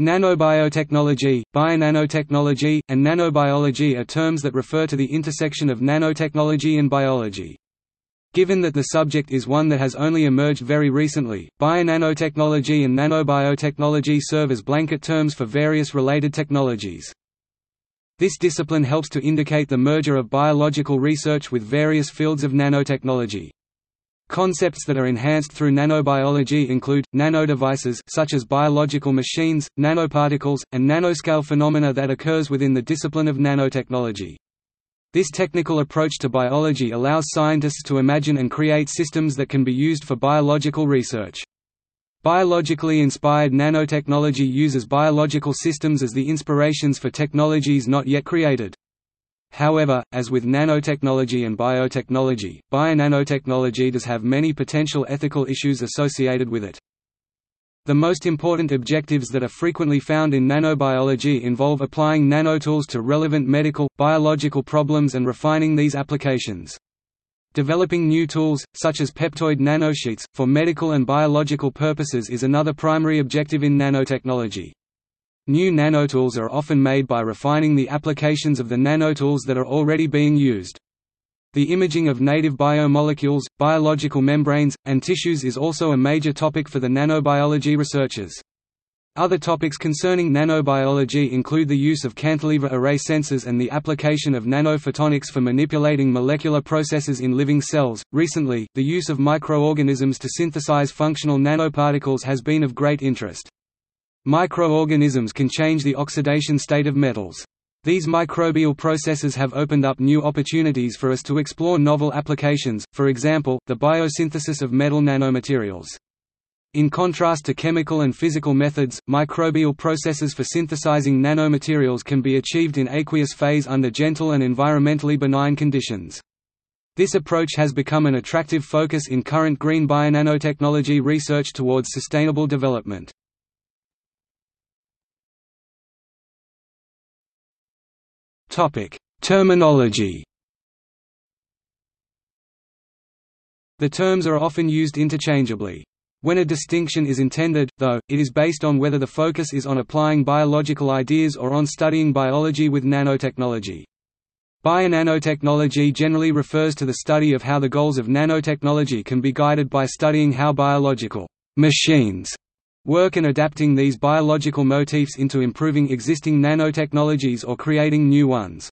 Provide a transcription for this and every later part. Nanobiotechnology, bionanotechnology, and nanobiology are terms that refer to the intersection of nanotechnology and biology. Given that the subject is one that has only emerged very recently, bionanotechnology and nanobiotechnology serve as blanket terms for various related technologies. This discipline helps to indicate the merger of biological research with various fields of nanotechnology. Concepts that are enhanced through nanobiology include nanodevices such as biological machines, nanoparticles, and nanoscale phenomena that occurs within the discipline of nanotechnology. This technical approach to biology allows scientists to imagine and create systems that can be used for biological research. Biologically inspired nanotechnology uses biological systems as the inspirations for technologies not yet created. However, as with nanotechnology and biotechnology, bionanotechnology does have many potential ethical issues associated with it. The most important objectives that are frequently found in nanobiology involve applying nanotools to relevant medical, biological problems and refining these applications. Developing new tools, such as peptoid nanosheets, for medical and biological purposes is another primary objective in nanotechnology. New nanotools are often made by refining the applications of the nanotools that are already being used. The imaging of native biomolecules, biological membranes, and tissues is also a major topic for the nanobiology researchers. Other topics concerning nanobiology include the use of cantilever array sensors and the application of nanophotonics for manipulating molecular processes in living cells. Recently, the use of microorganisms to synthesize functional nanoparticles has been of great interest. Microorganisms can change the oxidation state of metals. These microbial processes have opened up new opportunities for us to explore novel applications, for example, the biosynthesis of metal nanomaterials. In contrast to chemical and physical methods, microbial processes for synthesizing nanomaterials can be achieved in aqueous phase under gentle and environmentally benign conditions. This approach has become an attractive focus in current green bionanotechnology research towards sustainable development. Terminology. The terms are often used interchangeably. When a distinction is intended, though, it is based on whether the focus is on applying biological ideas or on studying biology with nanotechnology. Bionanotechnology generally refers to the study of how the goals of nanotechnology can be guided by studying how biological machines work and adapting these biological motifs into improving existing nanotechnologies or creating new ones.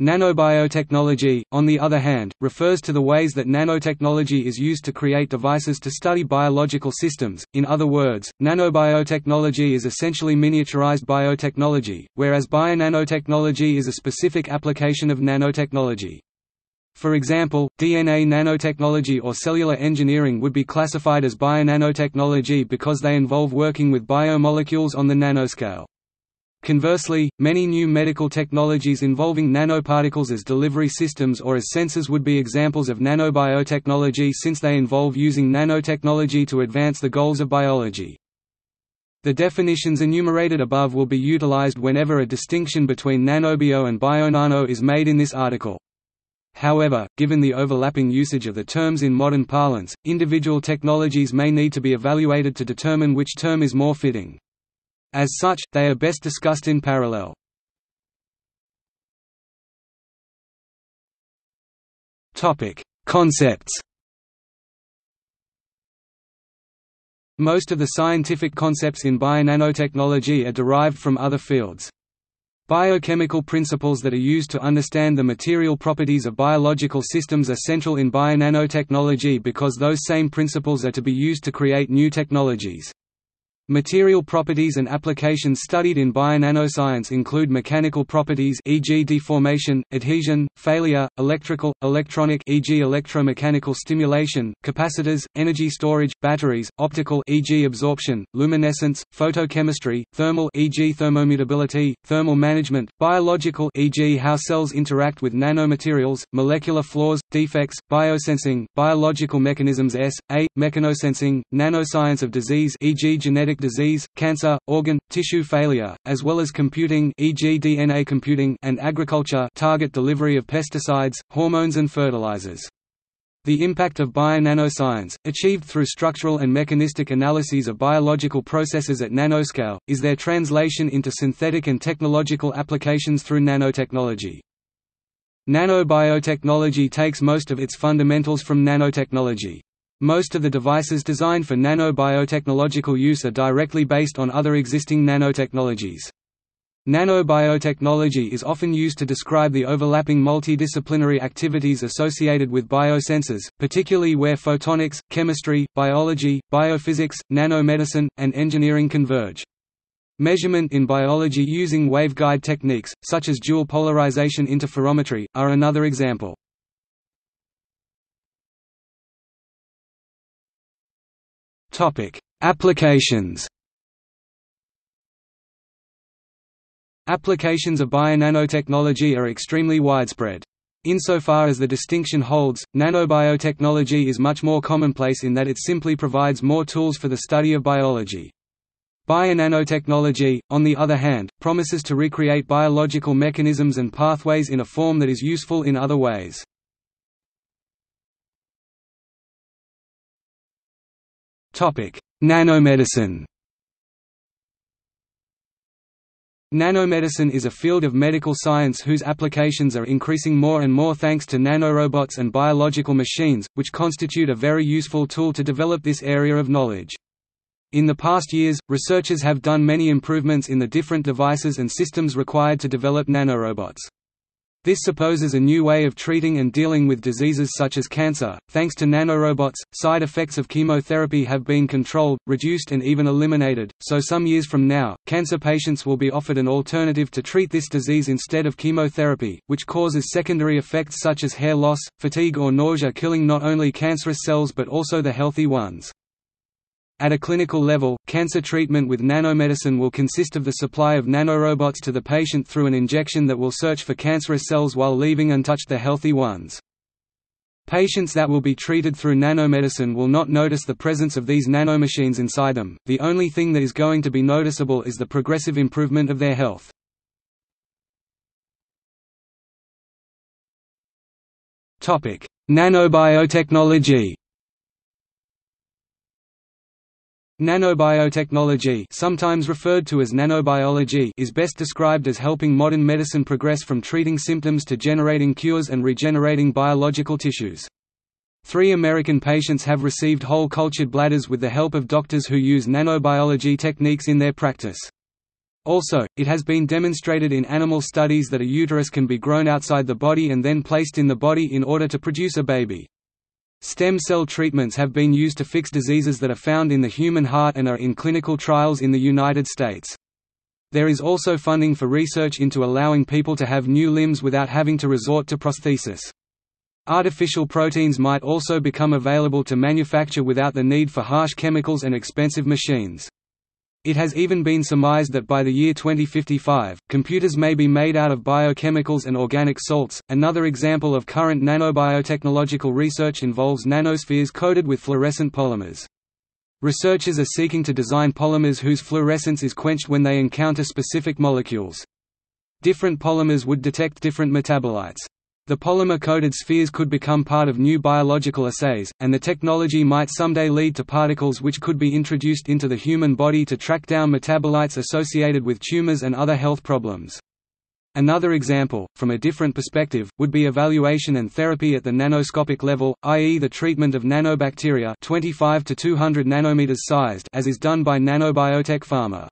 Nanobiotechnology, on the other hand, refers to the ways that nanotechnology is used to create devices to study biological systems. In other words, nanobiotechnology is essentially miniaturized biotechnology, whereas bionanotechnology is a specific application of nanotechnology. For example, DNA nanotechnology or cellular engineering would be classified as bionanotechnology because they involve working with biomolecules on the nanoscale. Conversely, many new medical technologies involving nanoparticles as delivery systems or as sensors would be examples of nanobiotechnology since they involve using nanotechnology to advance the goals of biology. The definitions enumerated above will be utilized whenever a distinction between nanobio and bionano is made in this article. However, given the overlapping usage of the terms in modern parlance, individual technologies may need to be evaluated to determine which term is more fitting. As such, they are best discussed in parallel. Topic: Concepts. Most of the scientific concepts in bionanotechnology are derived from other fields. Biochemical principles that are used to understand the material properties of biological systems are central in bionanotechnology because those same principles are to be used to create new technologies. Material properties and applications studied in bionanoscience include mechanical properties, e.g. deformation, adhesion, failure, electrical, electronic, e.g. electromechanical stimulation, capacitors, energy storage, batteries, optical, e.g. absorption, luminescence, photochemistry, thermal, e.g. thermomutability, thermal management, biological, e.g. how cells interact with nanomaterials, molecular flaws, defects, biosensing, biological mechanisms s.a., mechanosensing, nanoscience of disease, e.g. genetic disease, cancer, organ, tissue failure, as well as computing, e.g. DNA computing, and agriculture, target delivery of pesticides, hormones and fertilizers. The impact of bio-nanoscience, achieved through structural and mechanistic analyses of biological processes at nanoscale, is their translation into synthetic and technological applications through nanotechnology. Nanobiotechnology takes most of its fundamentals from nanotechnology. Most of the devices designed for nanobiotechnological use are directly based on other existing nanotechnologies. Nanobiotechnology is often used to describe the overlapping multidisciplinary activities associated with biosensors, particularly where photonics, chemistry, biology, biophysics, nanomedicine, and engineering converge. Measurement in biology using waveguide techniques, such as dual polarization interferometry, are another example. Applications. Applications of bio-nanotechnology are extremely widespread. Insofar as the distinction holds, nanobiotechnology is much more commonplace in that it simply provides more tools for the study of biology. Bio-nanotechnology, on the other hand, promises to recreate biological mechanisms and pathways in a form that is useful in other ways. Nanomedicine. Nanomedicine is a field of medical science whose applications are increasing more and more thanks to nanorobots and biological machines, which constitute a very useful tool to develop this area of knowledge. In the past years, researchers have done many improvements in the different devices and systems required to develop nanorobots. This supposes a new way of treating and dealing with diseases such as cancer. Thanks to nanorobots, side effects of chemotherapy have been controlled, reduced, and even eliminated, so some years from now, cancer patients will be offered an alternative to treat this disease instead of chemotherapy, which causes secondary effects such as hair loss, fatigue, or nausea, killing not only cancerous cells but also the healthy ones. At a clinical level, cancer treatment with nanomedicine will consist of the supply of nanorobots to the patient through an injection that will search for cancerous cells while leaving untouched the healthy ones. Patients that will be treated through nanomedicine will not notice the presence of these nanomachines inside them. The only thing that is going to be noticeable is the progressive improvement of their health. Topic: Nanobiotechnology. Nanobiotechnology, sometimes referred to as nanobiology, is best described as helping modern medicine progress from treating symptoms to generating cures and regenerating biological tissues. 3 American patients have received whole cultured bladders with the help of doctors who use nanobiology techniques in their practice. Also, it has been demonstrated in animal studies that a uterus can be grown outside the body and then placed in the body in order to produce a baby. Stem cell treatments have been used to fix diseases that are found in the human heart and are in clinical trials in the United States. There is also funding for research into allowing people to have new limbs without having to resort to prosthesis. Artificial proteins might also become available to manufacture without the need for harsh chemicals and expensive machines. It has even been surmised that by the year 2055, computers may be made out of biochemicals and organic salts. Another example of current nanobiotechnological research involves nanospheres coated with fluorescent polymers. Researchers are seeking to design polymers whose fluorescence is quenched when they encounter specific molecules. Different polymers would detect different metabolites. The polymer-coated spheres could become part of new biological assays, and the technology might someday lead to particles which could be introduced into the human body to track down metabolites associated with tumors and other health problems. Another example, from a different perspective, would be evaluation and therapy at the nanoscopic level, i.e. the treatment of nanobacteria 25 to 200 nanometers sized, as is done by Nanobiotech Pharma.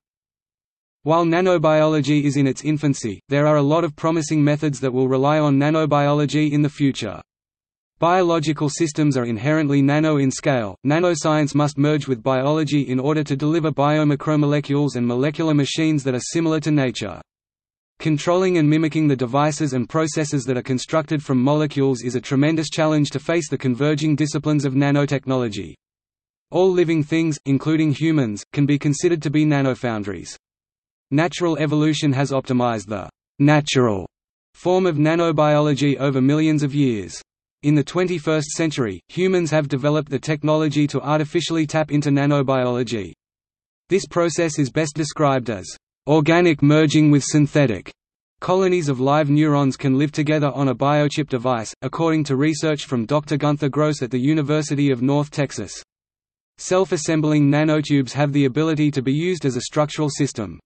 While nanobiology is in its infancy, there are a lot of promising methods that will rely on nanobiology in the future. Biological systems are inherently nano in scale. Nanoscience must merge with biology in order to deliver biomicromolecules and molecular machines that are similar to nature. Controlling and mimicking the devices and processes that are constructed from molecules is a tremendous challenge to face the converging disciplines of nanotechnology. All living things, including humans, can be considered to be nanofoundries. Natural evolution has optimized the «natural» form of nanobiology over millions of years. In the 21st century, humans have developed the technology to artificially tap into nanobiology. This process is best described as «organic merging with synthetic», Colonies of live neurons can live together on a biochip device, according to research from Dr. Gunther Gross at the University of North Texas. Self-assembling nanotubes have the ability to be used as a structural system.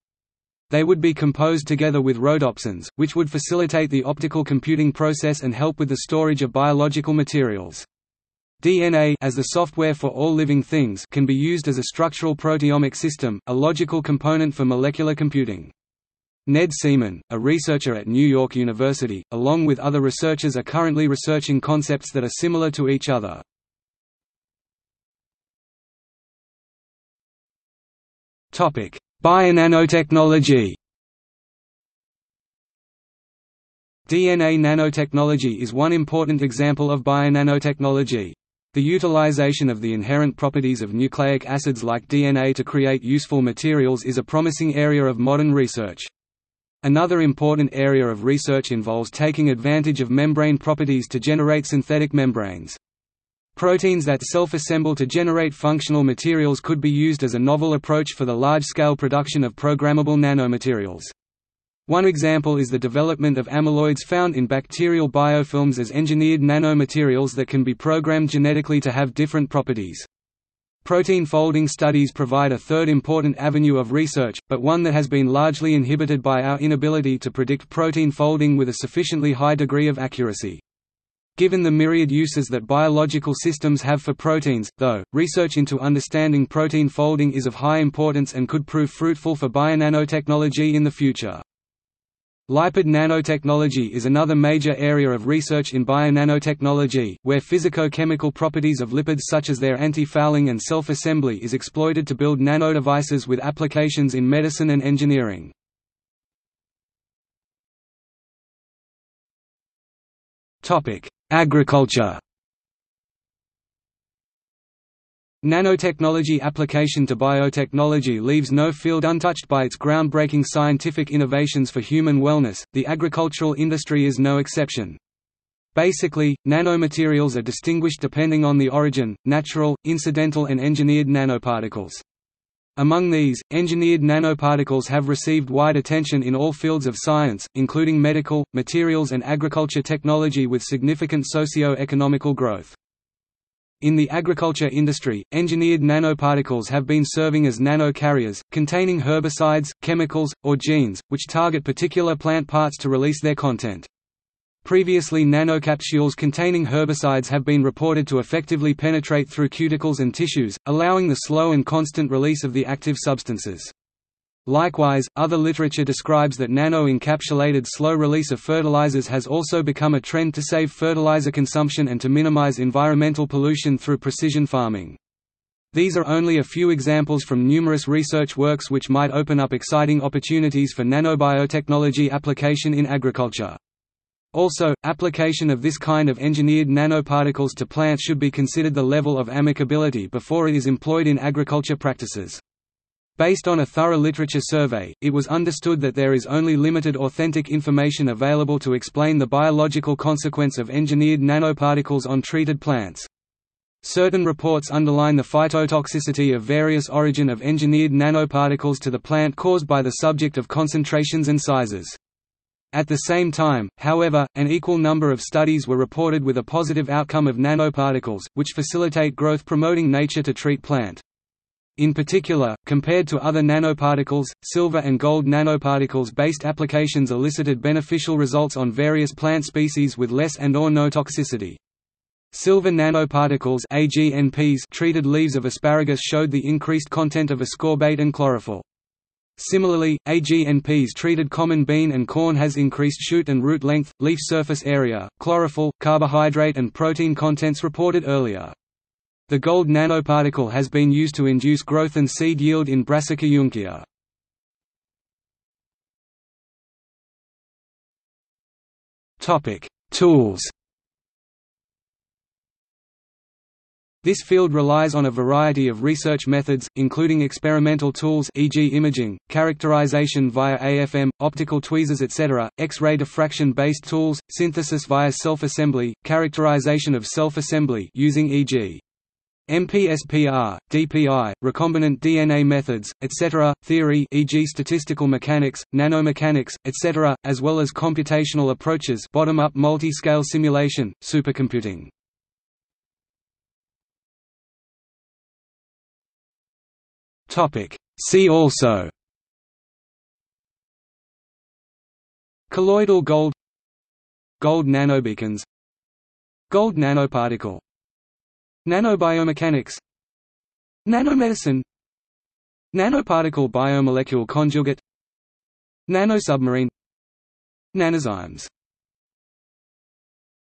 They would be composed together with rhodopsins, which would facilitate the optical computing process and help with the storage of biological materials. DNA, as the software for all living things, can be used as a structural proteomic system, a logical component for molecular computing. Ned Seaman, a researcher at New York University, along with other researchers are currently researching concepts that are similar to each other. Bionanotechnology. DNA nanotechnology is one important example of bionanotechnology. The utilization of the inherent properties of nucleic acids like DNA to create useful materials is a promising area of modern research. Another important area of research involves taking advantage of membrane properties to generate synthetic membranes. Proteins that self-assemble to generate functional materials could be used as a novel approach for the large-scale production of programmable nanomaterials. One example is the development of amyloids found in bacterial biofilms as engineered nanomaterials that can be programmed genetically to have different properties. Protein folding studies provide a third important avenue of research, but one that has been largely inhibited by our inability to predict protein folding with a sufficiently high degree of accuracy. Given the myriad uses that biological systems have for proteins, though, research into understanding protein folding is of high importance and could prove fruitful for bionanotechnology in the future. Lipid nanotechnology is another major area of research in bionanotechnology, where physico-chemical properties of lipids such as their anti-fouling and self-assembly is exploited to build nanodevices with applications in medicine and engineering. Agriculture. Nanotechnology application to biotechnology leaves no field untouched by its groundbreaking scientific innovations for human wellness. The agricultural industry is no exception. Basically, nanomaterials are distinguished depending on the origin: natural, incidental, and engineered nanoparticles. Among these, engineered nanoparticles have received wide attention in all fields of science, including medical, materials, and agriculture technology, with significant socio-economical growth. In the agriculture industry, engineered nanoparticles have been serving as nanocarriers, containing herbicides, chemicals, or genes, which target particular plant parts to release their content. Previously, nanocapsules containing herbicides have been reported to effectively penetrate through cuticles and tissues, allowing the slow and constant release of the active substances. Likewise, other literature describes that nano-encapsulated slow release of fertilizers has also become a trend to save fertilizer consumption and to minimize environmental pollution through precision farming. These are only a few examples from numerous research works which might open up exciting opportunities for nanobiotechnology application in agriculture. Also, application of this kind of engineered nanoparticles to plants should be considered the level of applicability before it is employed in agriculture practices. Based on a thorough literature survey, it was understood that there is only limited authentic information available to explain the biological consequence of engineered nanoparticles on treated plants. Certain reports underline the phytotoxicity of various origin of engineered nanoparticles to the plant caused by the subject of concentrations and sizes. At the same time, however, an equal number of studies were reported with a positive outcome of nanoparticles, which facilitate growth promoting nature to treat plant. In particular, compared to other nanoparticles, silver and gold nanoparticles-based applications elicited beneficial results on various plant species with less and/or no toxicity. Silver nanoparticles (AgNPs) treated leaves of asparagus showed the increased content of ascorbate and chlorophyll. Similarly, AgNPs treated common bean and corn has increased shoot and root length, leaf surface area, chlorophyll, carbohydrate and protein contents reported earlier. The gold nanoparticle has been used to induce growth and seed yield in Brassica juncea. Topic: Tools. This field relies on a variety of research methods, including experimental tools, e.g., imaging, characterization via AFM, optical tweezers, etc., X-ray diffraction-based tools, synthesis via self-assembly, characterization of self-assembly using e.g. MPSPR, DPI, recombinant DNA methods, etc., theory e.g. statistical mechanics, nanomechanics, etc., as well as computational approaches bottom-up multi-scale simulation, supercomputing. See also: colloidal gold, gold nanobeacons, gold nanoparticle, nanobiomechanics, nanomedicine, nanoparticle biomolecule conjugate, nanosubmarine, nanozymes.